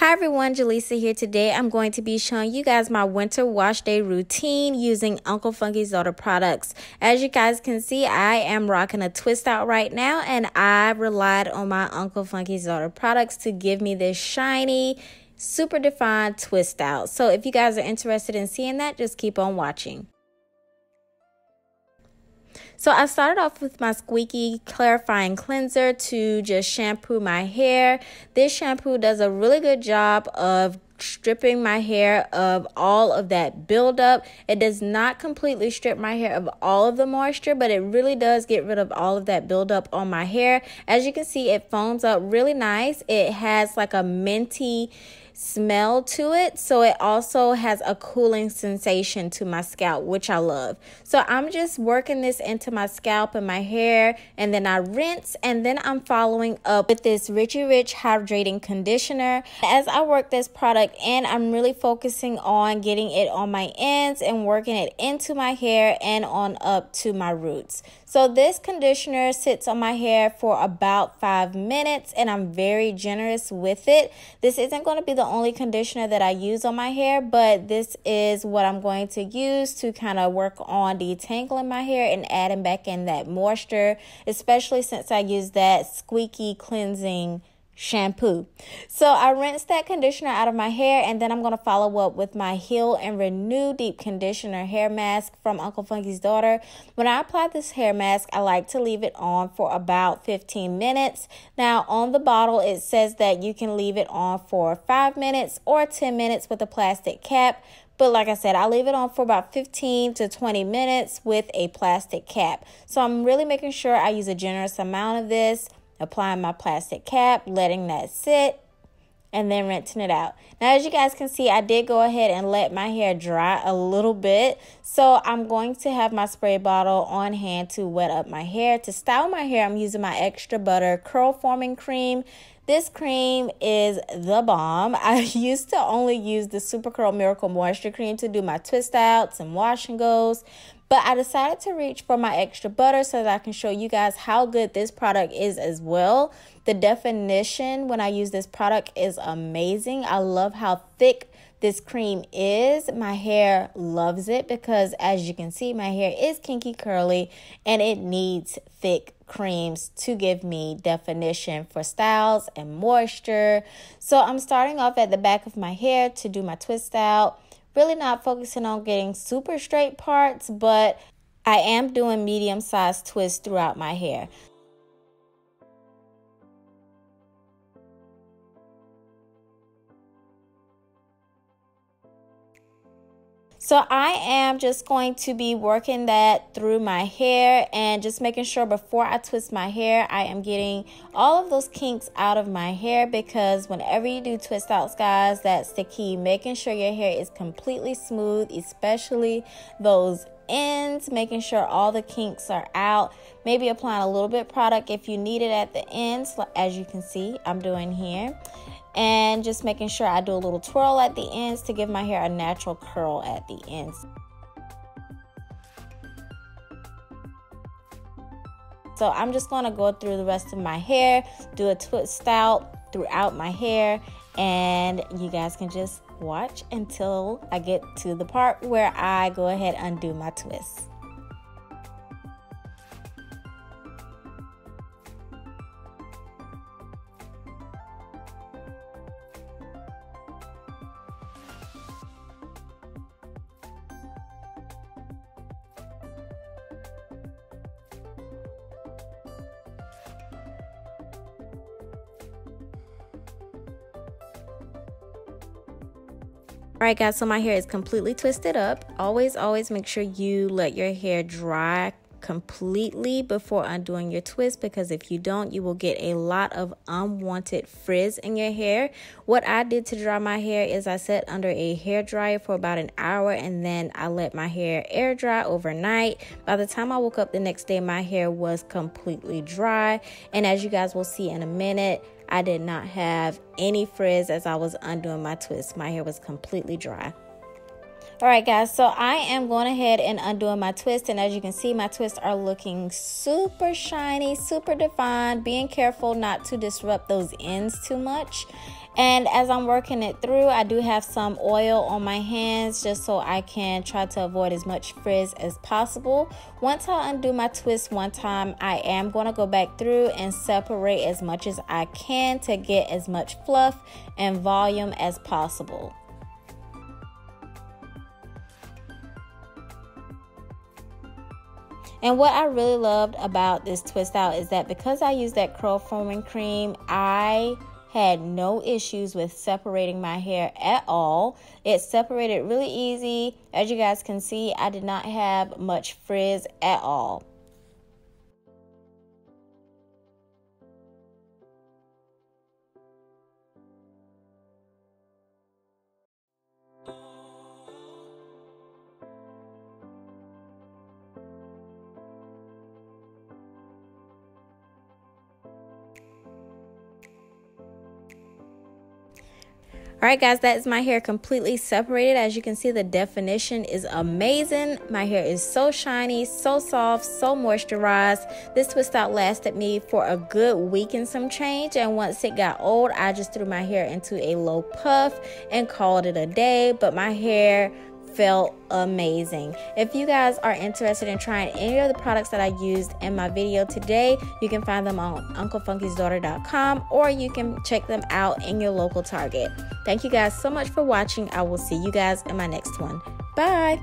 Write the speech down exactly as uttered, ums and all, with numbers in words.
Hi everyone, Jaleesa here. Today I'm going to be showing you guys my winter wash day routine using Uncle Funky's Daughter products. As you guys can see, I am rocking a twist out right now, and I relied on my Uncle Funky's Daughter products to give me this shiny, super defined twist out. So if you guys are interested in seeing that, just keep on watching. So I started off with my squeaky clarifying cleanser to just shampoo my hair. This shampoo does a really good job of stripping my hair of all of that buildup. It does not completely strip my hair of all of the moisture, but it really does get rid of all of that buildup on my hair. As you can see, it foams up really nice. It has like a minty smell to it, so it also has a cooling sensation to my scalp, which I love. So I'm just working this into my scalp and my hair, and then I rinse, and then I'm following up with this Richie Rich hydrating conditioner. As I work this product and I'm really focusing on getting it on my ends and working it into my hair and on up to my roots. So this conditioner sits on my hair for about five minutes and I'm very generous with it. This isn't going to be the only conditioner that I use on my hair, but this is what I'm going to use to kind of work on detangling my hair and adding back in that moisture, especially since I use that squeaky cleansing shampoo. So I rinsed that conditioner out of my hair, and then I'm going to follow up with my Heal and Renew Deep Conditioner Hair Mask from Uncle Funky's Daughter. When I apply this hair mask, I like to leave it on for about fifteen minutes. Now on the bottle, it says that you can leave it on for five minutes or ten minutes with a plastic cap. But like I said, I leave it on for about fifteen to twenty minutes with a plastic cap. So I'm really making sure I use a generous amount of this. Applying my plastic cap, letting that sit, and then rinsing it out. Now, as you guys can see, I did go ahead and let my hair dry a little bit. So I'm going to have my spray bottle on hand to wet up my hair. To style my hair, I'm using my Extra Butter Curl Forming Cream. This cream is the bomb. I used to only use the Super Curl Miracle Moisture Cream to do my twist outs and wash and goes, but I decided to reach for my Extra Butter so that I can show you guys how good this product is as well. The definition when I use this product is amazing. I love how thick this cream is. My hair loves it because, as you can see, my hair is kinky curly and it needs thick creams to give me definition for styles and moisture. So I'm starting off at the back of my hair to do my twist out. Really not focusing on getting super straight parts, but I am doing medium-sized twists throughout my hair. So I am just going to be working that through my hair and just making sure before I twist my hair, I am getting all of those kinks out of my hair, because whenever you do twist outs, guys, that's the key. Making sure your hair is completely smooth, especially those ends, making sure all the kinks are out. Maybe applying a little bit product if you need it at the ends, as you can see I'm doing here. And just making sure I do a little twirl at the ends to give my hair a natural curl at the ends. So I'm just going to go through the rest of my hair, do a twist out throughout my hair, and you guys can just watch until I get to the part where I go ahead and undo my twist. Alright guys, so my hair is completely twisted up. Always, always make sure you let your hair dry completely before undoing your twist, because if you don't, you will get a lot of unwanted frizz in your hair. What I did to dry my hair is I sat under a hair dryer for about an hour, and then I let my hair air dry overnight. By the time I woke up the next day, my hair was completely dry, and as you guys will see in a minute, I did not have any frizz as I was undoing my twist. My hair was completely dry. All right, guys, so I am going ahead and undoing my twists, and as you can see, my twists are looking super shiny, super defined, being careful not to disrupt those ends too much. And as I'm working it through, I do have some oil on my hands just so I can try to avoid as much frizz as possible. Once I undo my twist one time, I am going to go back through and separate as much as I can to get as much fluff and volume as possible. And what I really loved about this twist out is that because I used that curl forming cream, I had no issues with separating my hair at all. It separated really easy. As you guys can see, I did not have much frizz at all. Alright guys, that is my hair completely separated. As you can see, the definition is amazing. My hair is so shiny, so soft, so moisturized. This twist out lasted me for a good week and some change. And once it got old, I just threw my hair into a low puff and called it a day. But my hair felt amazing. If you guys are interested in trying any of the products that I used in my video today, you can find them on uncle funky's daughter dot com, or you can check them out in your local Target. Thank you guys so much for watching. I will see you guys in my next one. Bye.